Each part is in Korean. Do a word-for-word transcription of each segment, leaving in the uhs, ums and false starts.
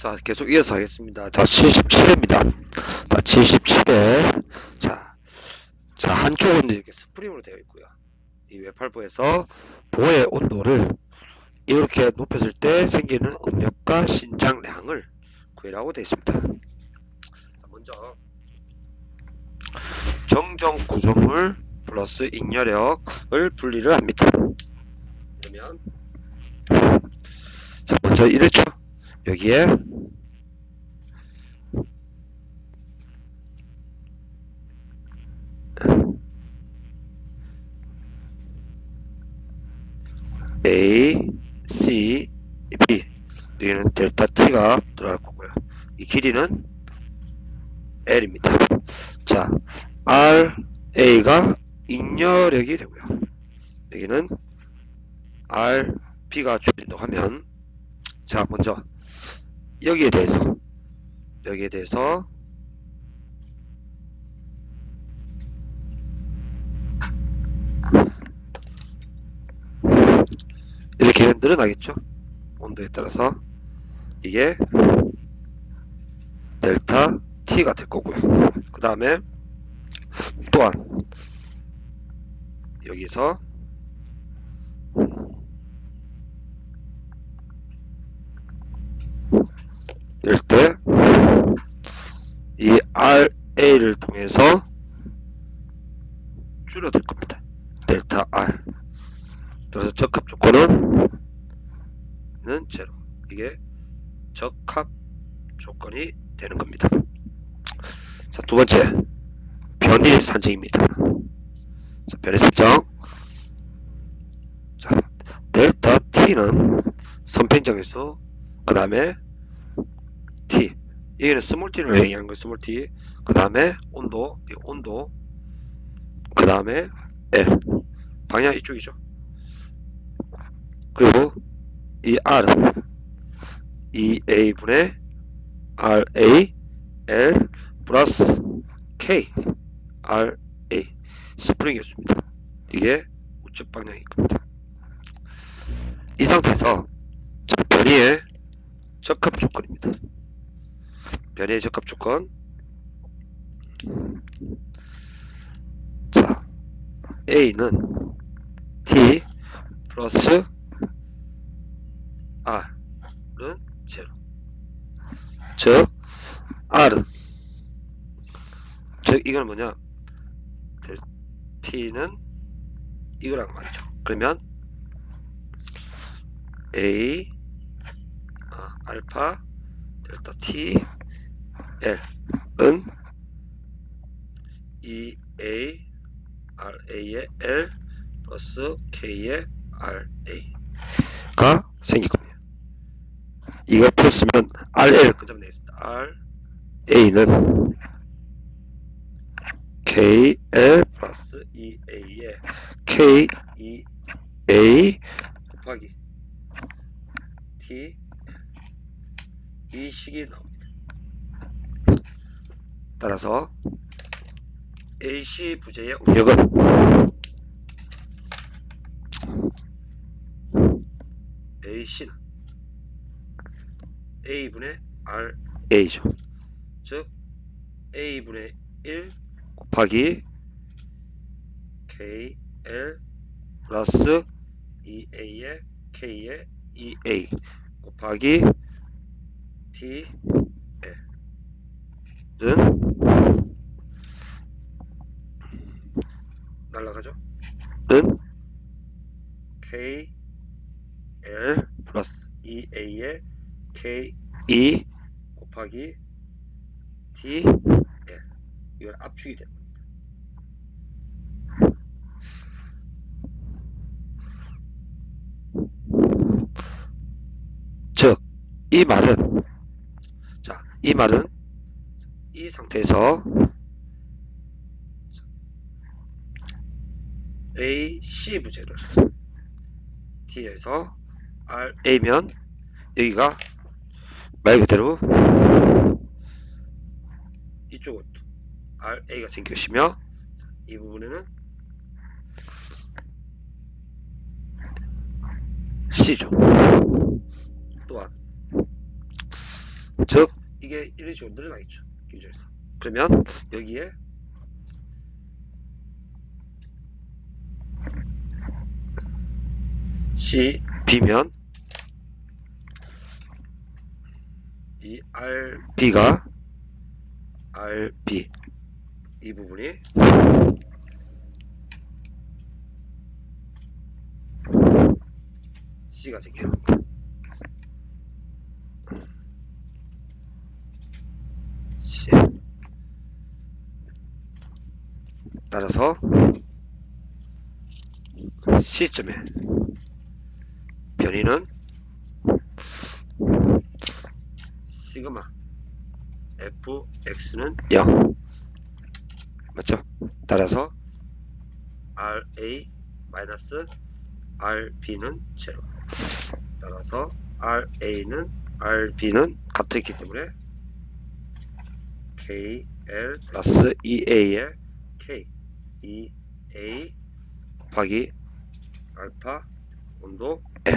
자, 계속 이어서 하겠습니다. 자, 칠십칠회입니다. 자, 칠십칠회. 자, 자 한쪽은 이렇게 스프링으로 되어 있고요. 이 외팔부에서 보의 온도를 이렇게 높였을 때 생기는 응력과 신장량을 구해라고 되어 있습니다. 자, 먼저 정정 구조물 플러스 잉여력을 분리를 합니다. 그러면 자, 먼저 이랬죠. 여기에 A, C, B 여기는 델타 T가 들어갈 거고요. 이 길이는 L입니다. 자, R, A가 잉여력이 되고요. 여기는 R, B가 주어진다고 하면 자, 먼저 여기에 대해서 여기에 대해서 이렇게 늘어나겠죠. 온도에 따라서 이게 델타 T가 될 거고요. 그 다음에 또한 여기서 이럴 때 이 알에이를 통해서 줄어들 겁니다. 델타 R. 그래서 적합 조건은 제로. 이게 적합 조건이 되는 겁니다. 자, 두 번째 변이 산정입니다. 자, 변이 산정. 자, 델타 T는 선평정에서 그 다음에 T 여기는 스몰 T를 얘기하는 거예요. 스몰 T 그 다음에 온도 온도 그 다음에 L 방향 이쪽이죠. 그리고 이 R은 이에이분의 알에이 L 플러스 K 알에이 스프링이었습니다. 이게 우측 방향일 겁니다. 이 상태에서 변이의 적합 조건입니다. 변이의 적합 조건. 자, A는 T 플러스 R은 제로. 즉 R은 즉 이건 뭐냐? T는 이거란 말이죠. 그러면 A 아, 알파 델타 T L은 이에이 알에이의 L 플러스 K의 알에이가 생길 겁니다. 이거 풀었으면 알엘 그 점을 내겠습니다. 알에이는 케이엘 플러스 이에이의 케이이에이 곱하기 T 이 식이 나옵니다. 따라서 에이씨 부재의 응력은 에이씨는 A분의 알에이죠. 즉 A분의 일 곱하기 케이엘 플러스 이에이의 K의 이에이 곱하기 T는 날라가죠. 은 케이엘 플러스 이에이의 케이 곱하기 Tl 이건 압축이 됩니다. 즉 이 말은 자, 이 말은 이 상태에서 에이씨 부재를 T에서 알에이면 여기가 말 그대로 이쪽은 알에이가 생길 것이며 이 부분에는 C죠. 또한 즉 이게 이런 식으로 늘어나겠죠. 기준에서. 그러면 여기에 C B면 이 R B가 R B 이 부분이 C가 생겨요. C 따라서 C점에 변이는 시그마 fx는 영 맞죠? 따라서 ra 마이너스 rb는 제로. 따라서 ra는 rb는 같았기 때문에 kl 플러스 ea의 k 이 에이 곱하기 알파 온도 L.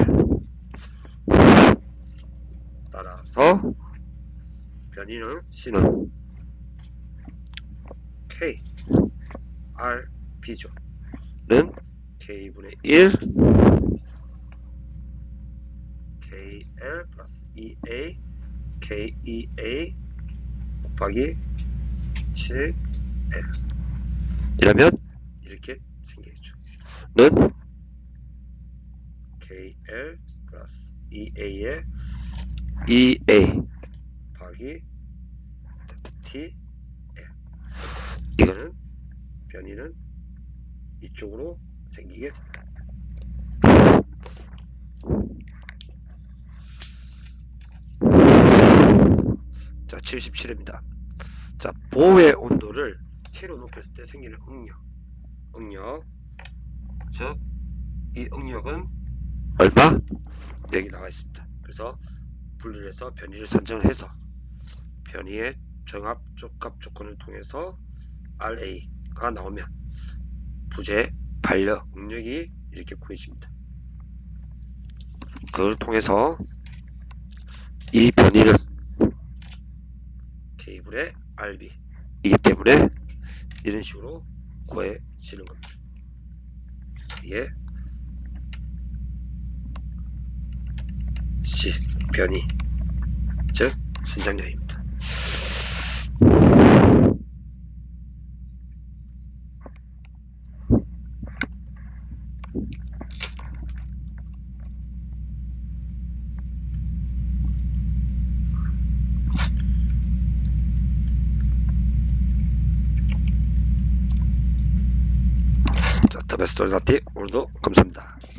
따라서 변이는 C는 K R B죠. 는 K분의 일 케이엘 플러스 이에이 케이이에이 곱하기 칠엘 이러면 이렇게 생기죠. 는 케이엘 플러스 이에이의 이에이 곱하기 티엘. 이거는 변이는 이쪽으로 생기게 됩니다. 자, 칠십칠입니다. 자, 보의 온도를 K로 높였을 때 생기는 응력. 응력. 즉, 이 응력은 얼마? 여기 나와 있습니다. 그래서 분리를 해서 변이를 산정을 해서 변이의 정합 적합 조건을 통해서 알에이가 나오면 부재, 반력, 응력이 이렇게 구해집니다. 그걸 통해서 이 변이는 K분의 알비 이기 때문에 이런 식으로 구해지는 겁니다. 이게 C 변이 즉 신장량입니다. 자, 더 베스트 오늘도 감사합니다.